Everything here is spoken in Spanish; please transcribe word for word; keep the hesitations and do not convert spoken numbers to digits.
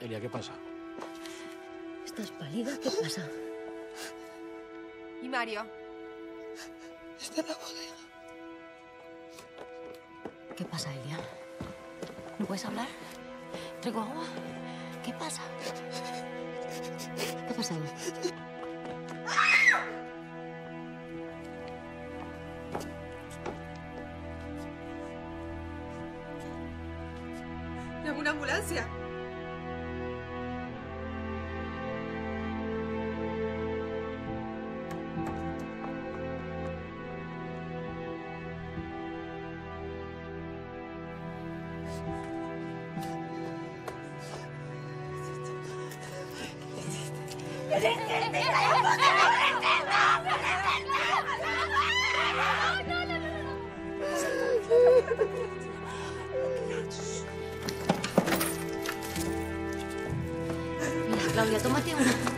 Elia, ¿qué pasa? ¿Estás pálida? ¿Qué pasa? ¿Y Mario? Está en la bodega. ¿Qué pasa, Elia? ¿No puedes hablar? ¿Traigo agua? ¿Qué pasa? ¿Qué ha pasado? ¡Llamo una ambulancia! Claudia, tómate una.